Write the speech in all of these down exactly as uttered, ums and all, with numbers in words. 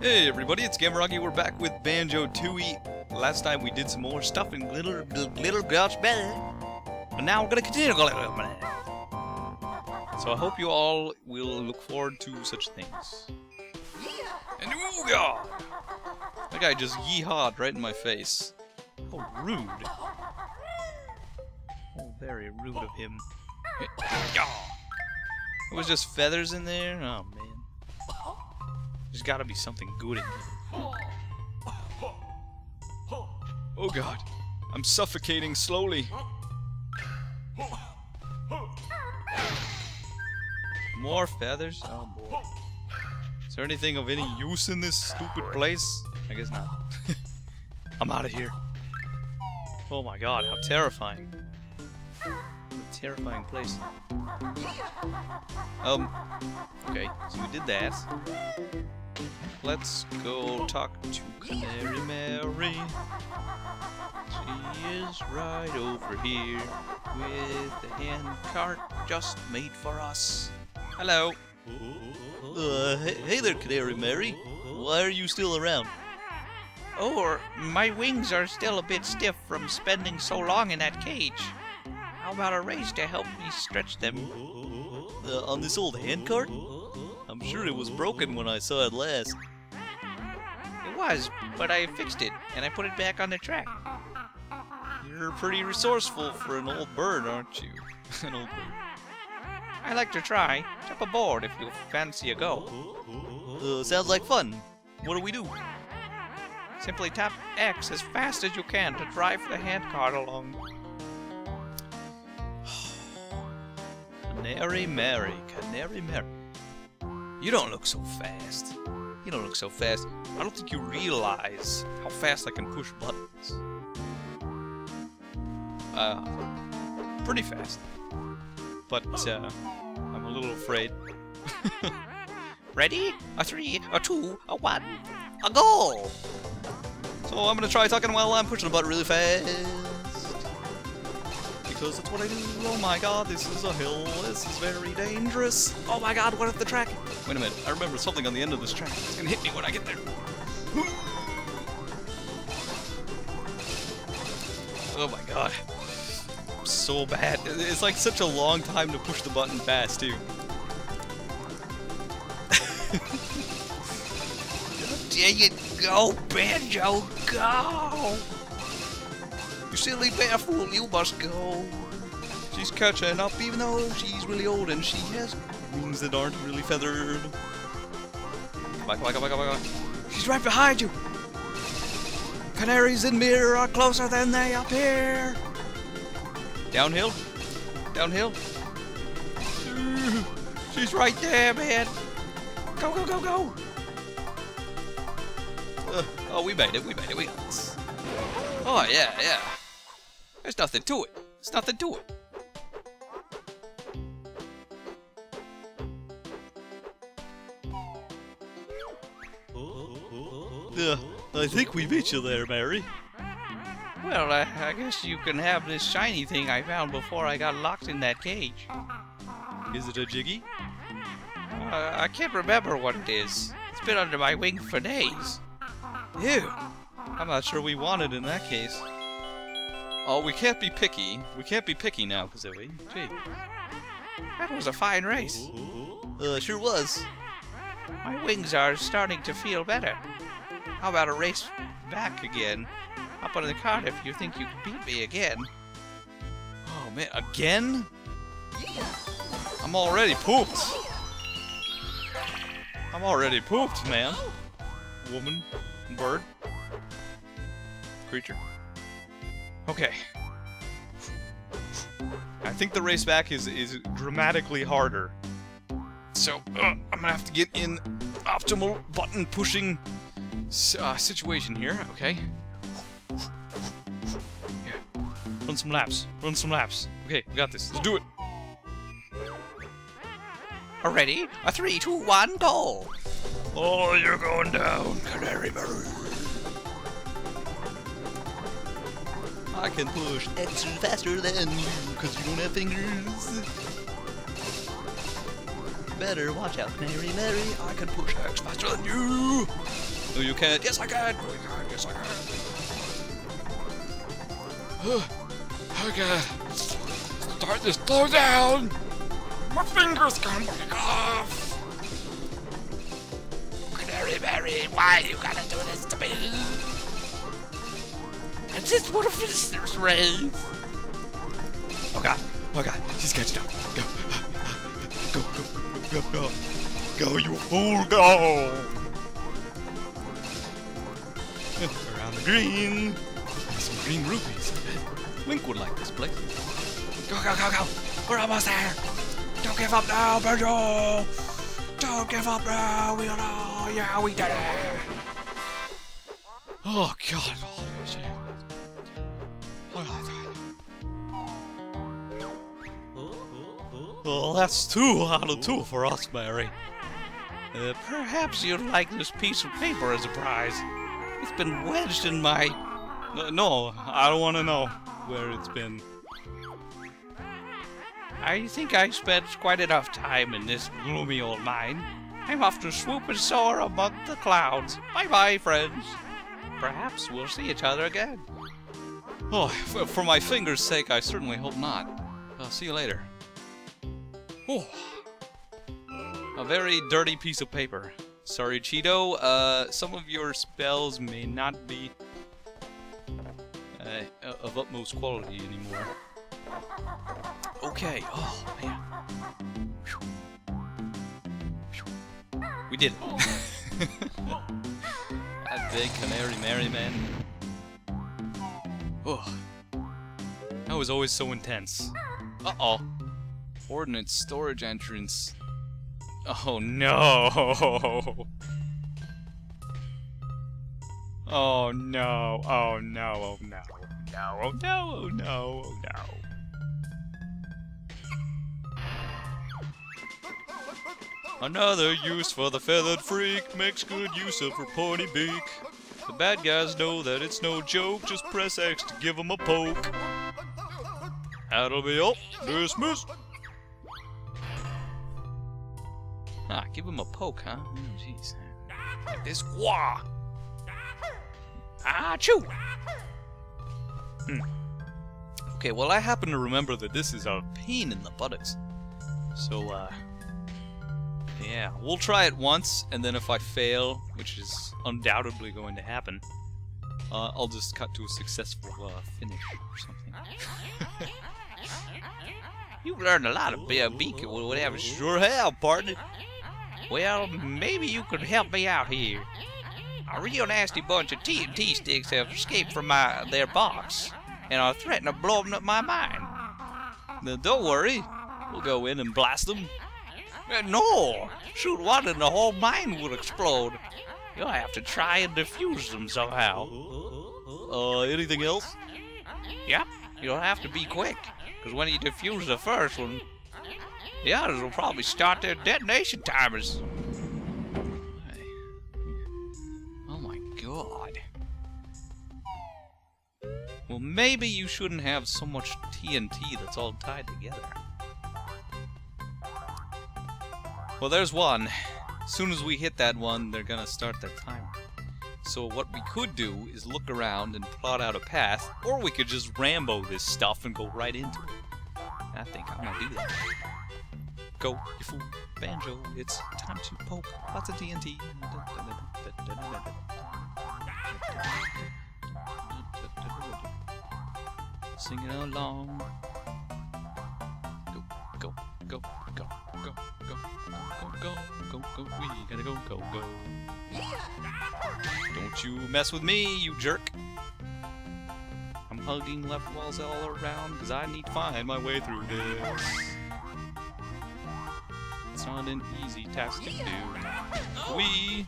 Hey everybody, it's Gameragi. We're back with Banjo-Tooie. Last time we did some more stuff in Glitter Glitter Gulch Mine, and now we're gonna continue. So I hope you all will look forward to such things. And ooga! That guy just yeehawed right in my face. How rude! Oh, very rude of him. It was just feathers in there. Oh man. There's gotta be something good in here. Oh god, I'm suffocating slowly. More feathers? Oh boy. Is there anything of any use in this stupid place? I guess not. I'm out of here. Oh my god, how terrifying. What a terrifying place. Um, okay, so we did that. Let's go talk to Canary Mary. She is right over here with the hand cart just made for us. Hello. Uh, hey, hey there, Canary Mary. Why are you still around? Oh, my wings are still a bit stiff from spending so long in that cage. How about a race to help me stretch them? Uh, on this old hand cart? I'm sure it was broken when I saw it last. It was, but I fixed it, and I put it back on the track. You're pretty resourceful for an old bird, aren't you? An old bird. I like to try. Jump aboard if you fancy a go. Uh, sounds like fun. What do we do? Simply tap X as fast as you can to drive the hand cart along. Canary Mary, Canary Mary. You don't look so fast. You don't look so fast. I don't think you realize how fast I can push buttons. Uh, pretty fast. But, uh, I'm a little afraid. Ready? A three, a two, a one, a go! So I'm gonna try talking while I'm pushing a button really fast. Because that's what I do. Oh my god, this is a hill. This is very dangerous. Oh my god, what if the track? Wait a minute, I remember something on the end of this track. It's gonna hit me when I get there. Oh my god. I'm so bad. It's like such a long time to push the button fast, too. There you go, Banjo, go! You silly bear fool, you must go. She's catching up even though she's really old and she has wings that aren't really feathered. Come back, come back, come back, come back. She's right behind you! Canaries in mirror are closer than they appear! Downhill. Downhill. She's right there, man! Go, go, go, go! Uh, oh, we made it, we made it, we got this. Oh, yeah, yeah. There's nothing to it. There's nothing to it. Uh, I think we beat you there, Mary. Well, I, I guess you can have this shiny thing I found before I got locked in that cage. Is it a Jiggy? Uh, I can't remember what it is. It's been under my wing for days. Ew. I'm not sure we want it in that case. Oh, we can't be picky. We can't be picky now, Kazooie. Gee. That was a fine race. Uh, sure was. My wings are starting to feel better. How about a race back again? Up on the cart if you think you can beat me again. Oh, man. Again? I'm already pooped. I'm already pooped, man. Woman. Bird. Creature. Okay. I think the race back is, is dramatically harder. So, uh, I'm gonna have to get in optimal button pushing uh, situation here, okay? Yeah. Run some laps. Run some laps. Okay, we got this. Let's do it. Already? A three, two, one, go! Oh, you're going down, Canary Bird. I can push X faster than you, cause you don't have fingers. Better watch out, Canary Mary. I can push X faster than you. Do you can? Yes, I can! Oh my god, yes, I can! Oh god! Start this, slow down! My fingers gone back off! Canary Mary, why you gotta do this to me? I just wanna finish this race! Oh god, oh god, she's catching up! Go, go, go, go, go! Go, you fool, go! Around the green! Some green rupees. Link would like this place. Go, go, go, go! We're almost there! Don't give up now, Banjo! Don't give up now! We don't know! Yeah, we did it! Oh god, oh shit. Well, that's two out of two for us, Mary. Uh, perhaps you'd like this piece of paper as a prize. It's been wedged in my... No, I don't want to know where it's been. I think I spent quite enough time in this gloomy old mine. I'm off to swoop and soar above the clouds. Bye-bye, friends. Perhaps we'll see each other again. Oh, for my fingers' sake, I certainly hope not. I'll see you later. Oh. A very dirty piece of paper. Sorry, Cheato, uh, some of your spells may not be uh, of utmost quality anymore. Okay, oh man. We did it. That big Canary Mary, man. Oh. That was always so intense. Uh-oh. Ordnance storage entrance. Oh no! Oh no! Oh no! Oh no! No! Oh no! Oh no! Oh no! Another use for the feathered freak makes good use of her pointy beak. The bad guys know that it's no joke. Just press X to give them a poke. That'll be all. Dismissed. Ah, give him a poke, huh? Oh, jeez. Like this. Wah! Ah, choo! Hmm. Okay, well, I happen to remember that this is a pain in the buttocks. So, uh... yeah, we'll try it once, and then if I fail, which is undoubtedly going to happen, uh, I'll just cut to a successful, uh, finish or something. You learned a lot about a beak or whatever. Sure have, partner. Well, maybe you could help me out here. A real nasty bunch of T N T sticks have escaped from my their box and are threatening to blow them up my mine. Now, don't worry. We'll go in and blast them. No! Shoot one and the whole mine will explode. You'll have to try and defuse them somehow. Uh, anything else? Yep. You'll have to be quick, because when you defuse the first one, the others will probably start their detonation timers. Oh my god. Well, maybe you shouldn't have so much T N T that's all tied together. Well, there's one. As soon as we hit that one, they're gonna start their timer. So what we could do is look around and plot out a path, or we could just Rambo this stuff and go right into it. I think I'm gonna do that. Go, you fool, Banjo, it's time to poke lots of T N T. Singing along. Go, go, go, go, go, go, go, go, go, go, we gotta go, go, go. Don't you mess with me, you jerk! I'm hugging left walls all around because I need to find my way through this. It's not an easy task to do. We.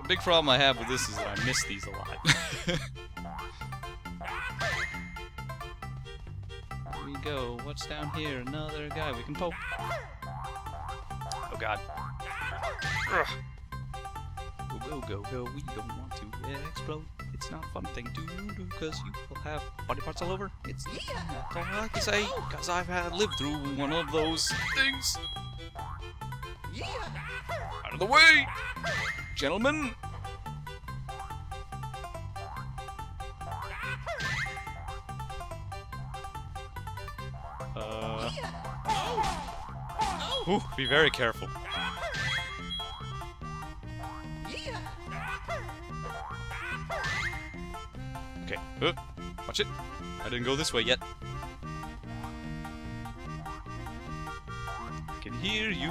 The big problem I have with this is that I miss these a lot. Here we go. What's down here? Another guy we can poke. Oh god. Ugh. Go, go, go, go, we don't want to explode. It's not a fun thing to do, because you will have body parts all over. It's not all I can say, because I've had lived through one of those things. I of the way, gentlemen. Uh. Ooh, be very careful. Okay. Uh, watch it. I didn't go this way yet. I can hear you.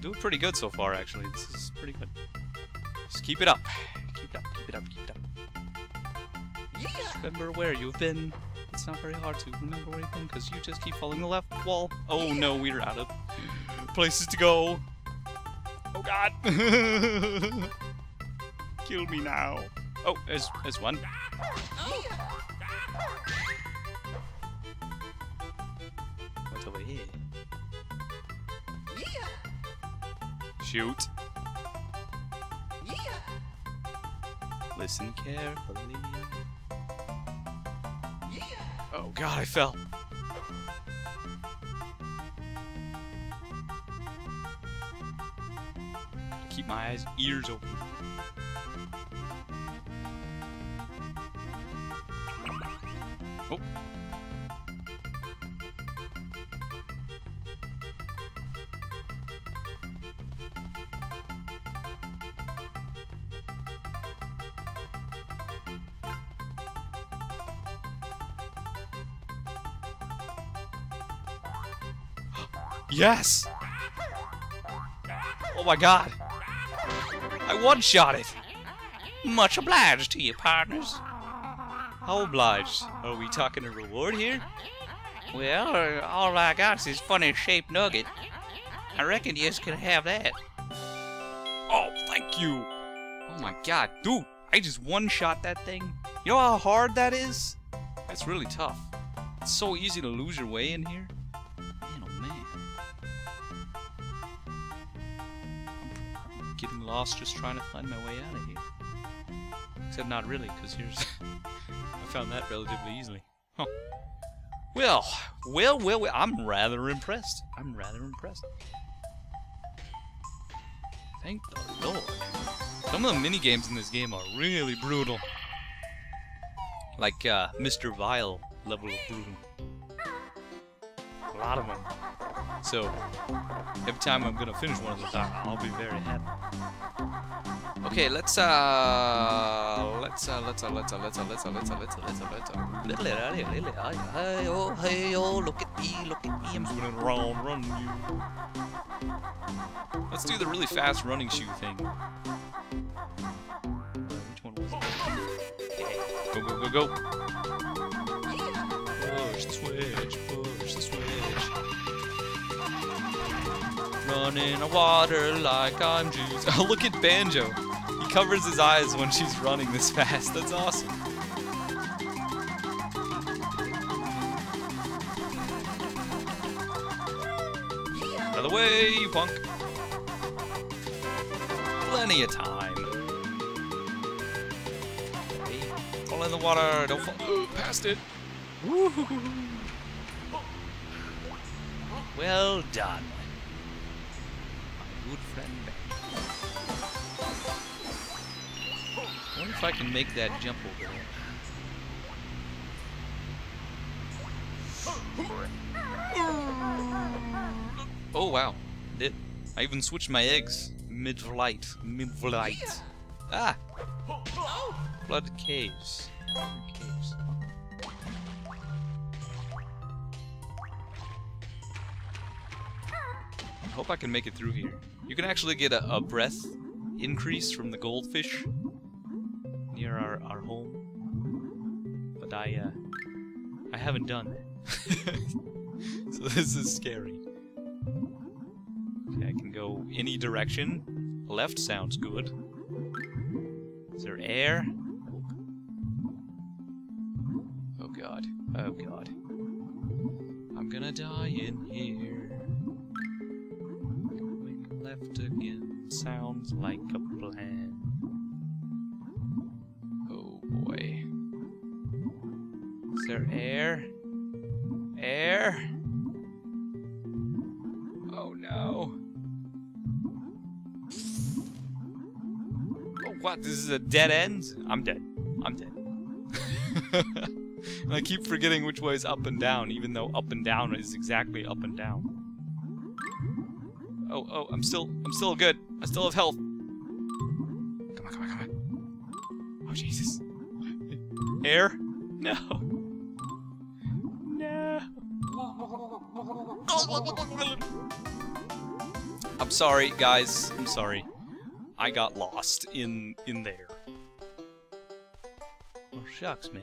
Doing pretty good so far, actually. This is pretty good. Just keep it up. Keep it up, keep it up, keep it up. Remember where you've been. It's not very hard to remember where you've been, because you just keep following the left wall. Oh no, we're out of places to go. Oh god. Kill me now. Oh, there's, there's one. What's over here? Shoot. Listen carefully. Oh god, I fell. Keep my eyes, ears open. Oh. Yes! Oh my god! I one-shot it! Much obliged to you, partners. How obliged? Are we talking a reward here? Well, all I got's this funny-shaped nugget. I reckon you just can have that. Oh, thank you! Oh my god, dude! I just one-shot that thing. You know how hard that is? That's really tough. It's so easy to lose your way in here. Getting lost just trying to find my way out of here. Except not really, because here's... I found that relatively easily. Huh. Well, well, well, well, I'm rather impressed. I'm rather impressed. Thank the Lord. Some of the mini-games in this game are really brutal. Like, uh, Mister Vile level of brutal. A lot of them. So, every time I'm gonna finish one of those, I'll be very happy. Okay, let's uh, let's uh, let's uh, let's uh, let's uh, let's uh, let's uh, let's uh, let's uh, let's uh, little little, hey oh, hey oh, look at me, look at me, I'm running around, running you. Let's do the really fast running shoe thing. Which one was it? Go go go go. Push the switch, push the switch. Running a water like I'm juice. Oh, look at Banjo. He covers his eyes when she's running this fast. That's awesome. Out of the way, you punk. Plenty of time. Hey, fall in the water. Don't fall. Oh, past it. Woohoo. Well done. Good friend Banjo. I wonder if I can make that jump over there. Oh wow, did I even switched my eggs mid-flight, mid-flight. Ah! Flooded caves. Flooded caves. I hope I can make it through here. You can actually get a, a breath increase from the goldfish near our, our home, but I uh, I haven't done that, so this is scary. Okay, I can go any direction. Left sounds good. Is there air? Oh god! Oh god! I'm gonna die in here. Left again sounds like a plan. Oh boy. Is there air? Air? Oh no. what? This is a dead end? I'm dead. I'm dead. And I keep forgetting which way is up and down, even though up and down is exactly up and down. Oh, oh, I'm still, I'm still good. I still have health. Come on, come on, come on. Oh, Jesus. Air? No. No. I'm sorry, guys. I'm sorry. I got lost in, in there. Oh, shucks, man.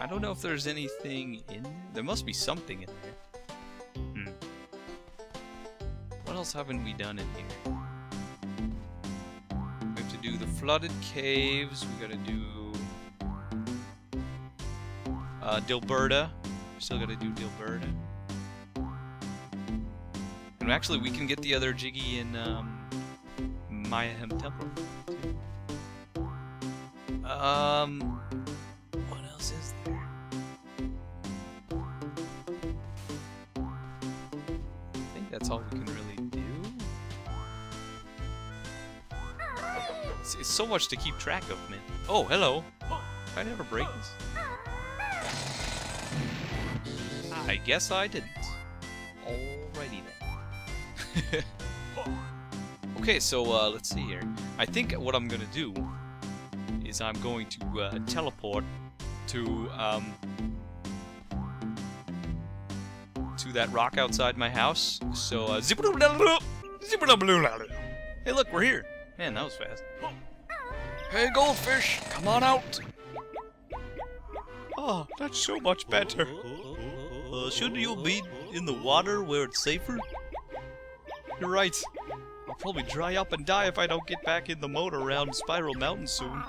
I don't know if there's anything in there. There must be something in there. What else haven't we done in here? We have to do the flooded caves. We gotta do uh, Dilberta. We still gotta do Dilberta. And actually, we can get the other Jiggy in um, Mayahem Temple too. Um, what else is there? I think that's all we can really. It's so much to keep track of, man. Oh, hello. I never break this. I guess I didn't. Alrighty then. Okay, so uh, let's see here. I think what I'm gonna do is I'm going to uh, teleport to um, to that rock outside my house. So uh, zip hey, look, we're here. Man, that was fast. Hey, goldfish, come on out. Oh, that's so much better. Uh, shouldn't you be in the water where it's safer? You're right. I'll probably dry up and die if I don't get back in the moat around Spiral Mountain soon.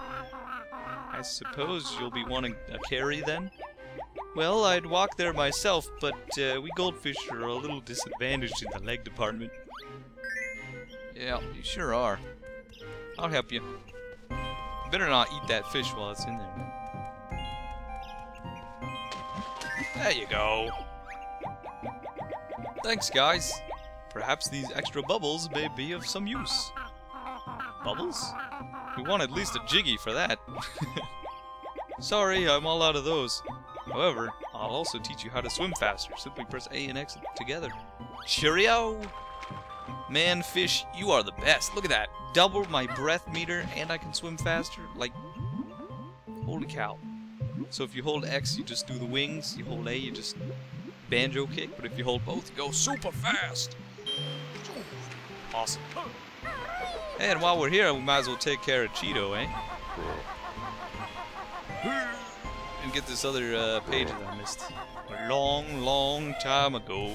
I suppose you'll be wanting a carry then? Well, I'd walk there myself, but uh, we goldfish are a little disadvantaged in the leg department. Yeah, you sure are. I'll help you. Better not eat that fish while it's in there. There you go. Thanks, guys. Perhaps these extra bubbles may be of some use. Bubbles? We want at least a Jiggy for that. Sorry, I'm all out of those. However, I'll also teach you how to swim faster. Simply press A and X together. Cheerio! Man, fish, you are the best. Look at that. Double my breath meter and I can swim faster. Like, holy cow. So if you hold X, you just do the wings. You hold A, you just banjo kick. But if you hold both, you go super fast. Awesome. And while we're here, we might as well take care of Cheato, eh? And get this other uh, page that I missed a long, long time ago.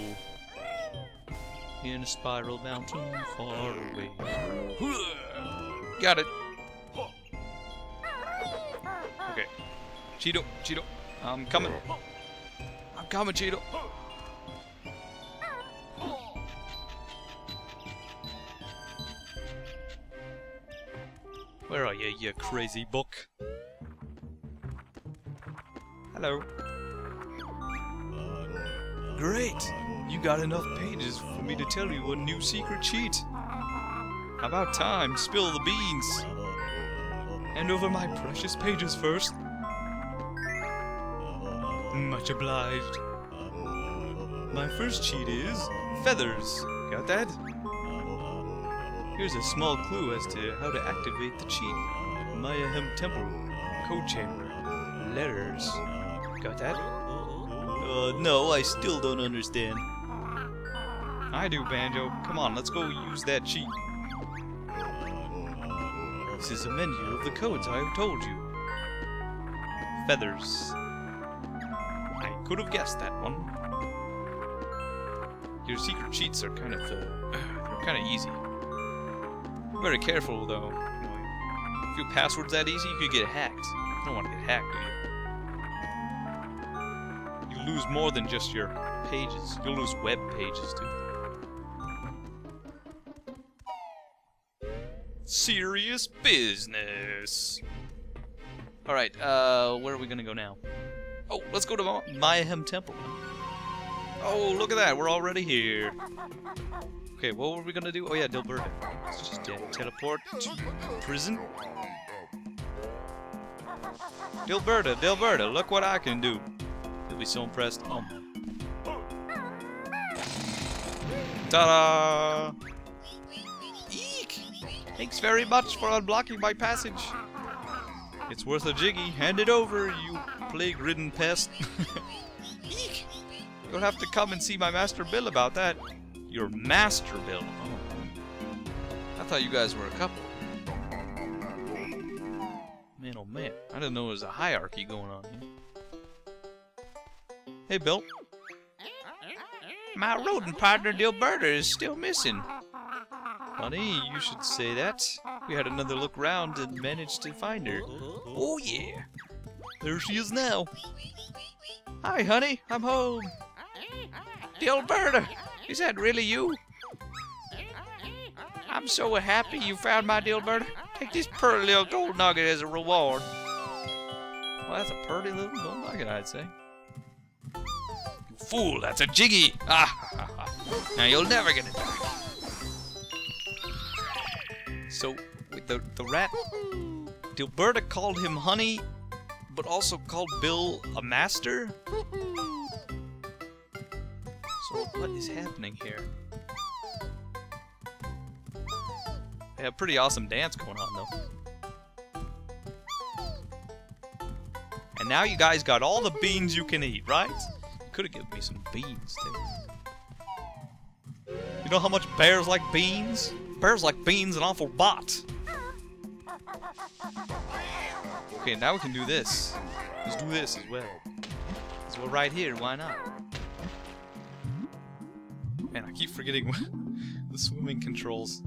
In a spiral mountain far away. Got it. Okay. Cheato, Cheato. I'm coming. I'm coming, Cheato. Where are you, you crazy book? Hello. Great! You got enough pages for me to tell you a new secret cheat. About time, spill the beans. Hand over my precious pages first. Much obliged. My first cheat is feathers. Got that? Here's a small clue as to how to activate the cheat. Mayahem Temple, Code Chamber, Letters. Got that? Uh, no, I still don't understand. I do, Banjo. Come on, let's go use that cheat. This is a menu of the codes I have told you. Feathers. I could have guessed that one. Your secret cheats are kind of, uh, they're kind of easy. Very careful though. If your password's that easy, you could get hacked. You don't want to get hacked, do you? You lose more than just your pages. You'll lose web pages too. Serious business. All right, uh, where are we gonna go now? Oh, let's go to Mayahem Temple. Oh, look at that, we're already here. Okay, what were we gonna do? Oh yeah, Dilberta. Let's just yeah, teleport to prison. Dilberta, Dilberta, look what I can do. You'll be so impressed. Oh. Ta-da! Eek! Thanks very much for unblocking my passage. It's worth a jiggy. Hand it over, you plague-ridden pest. Eek! You'll have to come and see my master Bill about that. Your master Bill? Oh. I thought you guys were a couple. Man, oh man. I didn't know there was a hierarchy going on here. Hey, Bill. My rodent partner, Dilberta, is still missing. Funny, you should say that. We had another look round and managed to find her. Oh, yeah. There she is now. Hi, honey. I'm home. Dilberta, is that really you? I'm so happy you found my Dilberta. Take this purty little gold nugget as a reward. Well, that's a purty little gold nugget, I'd say. Fool, that's a jiggy! Ah, now you'll never get it back. So, with the, the rat, Dilberta called him honey, but also called Bill a master? So, what is happening here? They have a pretty awesome dance going on, though. And now you guys got all the beans you can eat, right? Could have given me some beans too. You know how much bears like beans? Bears like beans an awful lot. Okay, now we can do this. Let's do this as well. As well right here, why not? Man, I keep forgetting the swimming controls.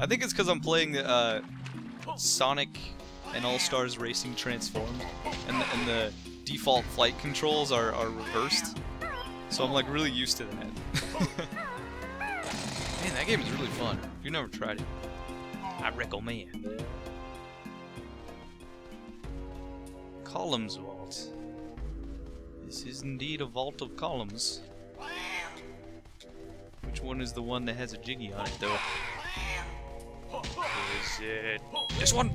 I think it's because I'm playing uh, Sonic and All-Stars Racing Transformed. And the, and the default flight controls are, are reversed, so I'm like really used to that. Man, that game is really fun. If you've never tried it, I recommend. Columns vault. This is indeed a vault of columns. Which one is the one that has a jiggy on it, though? Is it this one? Is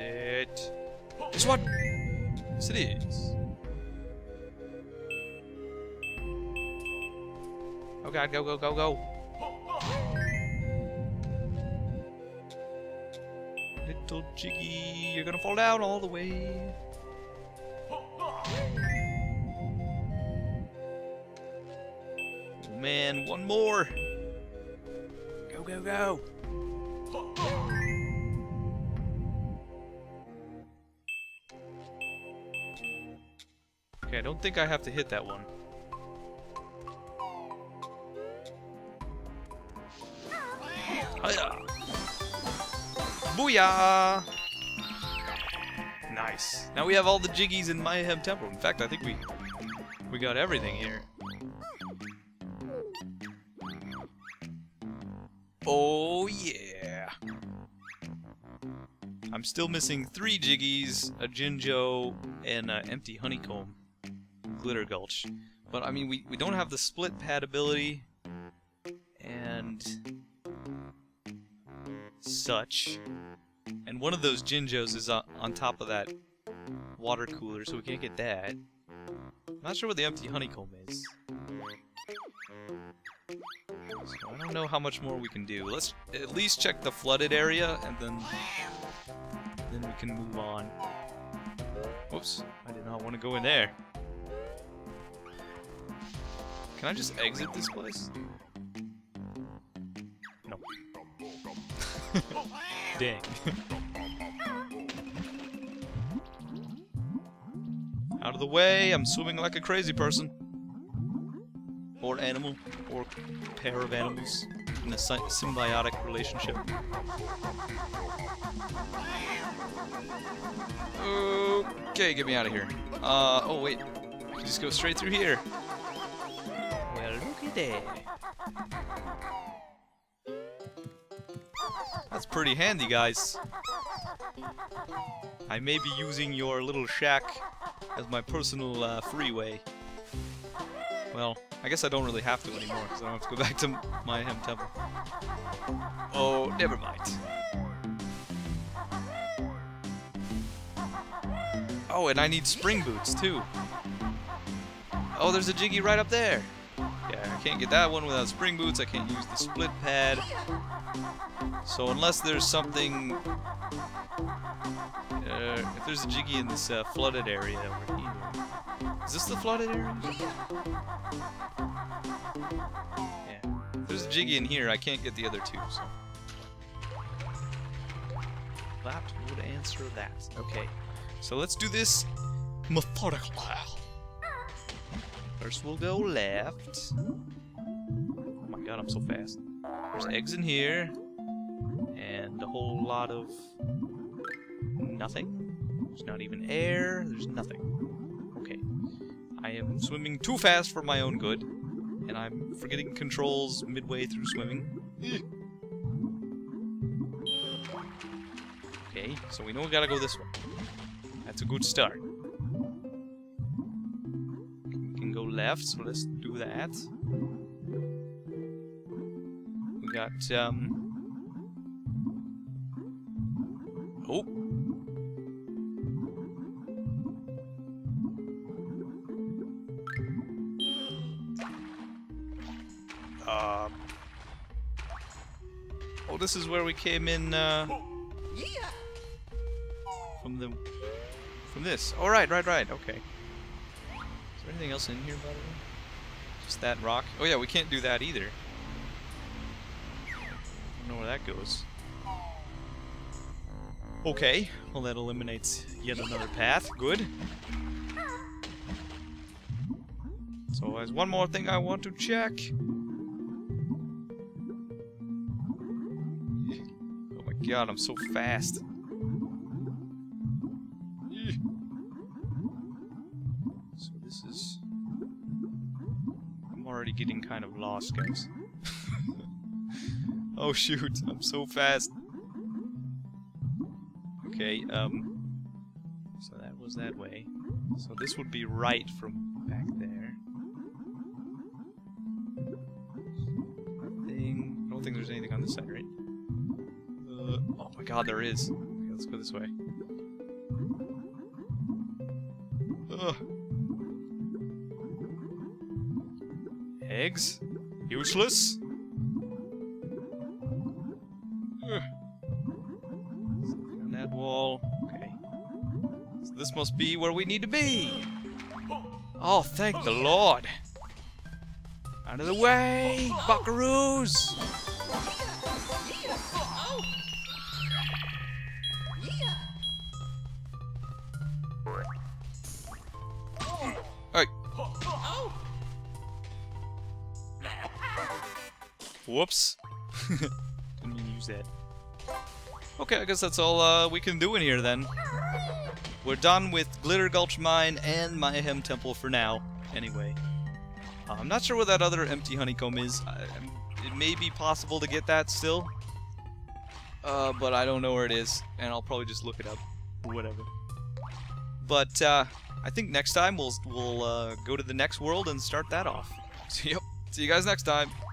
it this one? Yes, it is. Oh god, go, go, go, go. Little jiggy, you're gonna fall down all the way. Oh man, one more. Go, go, go. I don't think I have to hit that one. Hi-ya. Booyah! Nice. Now we have all the jiggies in Mayahem Temple. In fact, I think we we got everything here. Oh yeah! I'm still missing three jiggies, a Jinjo, and an empty honeycomb. Glitter Gulch. But I mean, we, we don't have the split pad ability and such. And one of those Jinjos is on, on top of that water cooler, so we can't get that. I'm not sure what the empty honeycomb is. So I don't know how much more we can do. Let's at least check the flooded area and then, then we can move on. Whoops, I did not want to go in there. Can I just exit this place? No. Dang. Out of the way, I'm swimming like a crazy person. Or animal, or pair of animals in a sy symbiotic relationship. Okay, get me out of here. Uh, oh wait, I can just go straight through here. That's pretty handy, guys. I may be using your little shack as my personal uh, freeway. Well, I guess I don't really have to anymore, because I don't have to go back to Mayahem Temple. Oh, never mind. Oh, and I need spring boots, too. Oh, there's a Jiggy right up there. Yeah, I can't get that one without spring boots. I can't use the split pad. So unless there's something... Uh, if there's a Jiggy in this uh, flooded area over here. Is this the flooded area? Yeah. If there's a Jiggy in here, I can't get the other two, so... That would answer that. Okay. So let's do this methodical. First we'll go left. Oh my god, I'm so fast. There's eggs in here. And a whole lot of... nothing. There's not even air. There's nothing. I am swimming too fast for my own good, and I'm forgetting controls midway through swimming. Okay, so we know we gotta go this way. That's a good start. We can go left, so let's do that. We got, um... oh! Um, oh, this is where we came in uh, from the from this. All oh, right, right, right. Okay. Is there anything else in here, by the way? Just that rock. Oh yeah, we can't do that either. I don't know where that goes. Okay. Well, that eliminates yet another path. Good. So there's one more thing I want to check. God, I'm so fast. So this is... I'm already getting kind of lost, guys. Oh shoot, I'm so fast. Okay, um... so that was that way. So this would be right from back there. Nothing... I don't think there's anything on this side, right? Oh my god, there is. Okay, let's go this way. Ugh. Eggs? Useless? Ugh. Something on that wall. Okay. So this must be where we need to be! Oh, thank the Lord! Out of the way! Buckaroos! Whoops. Didn't mean to use that. Okay, I guess that's all uh, we can do in here then. We're done with Glitter Gulch Mine and Mayahem Temple for now, anyway. Uh, I'm not sure where that other empty honeycomb is. I, it may be possible to get that still. Uh, but I don't know where it is, and I'll probably just look it up. Whatever. But uh, I think next time we'll, we'll uh, go to the next world and start that off. So, yep. See you guys next time.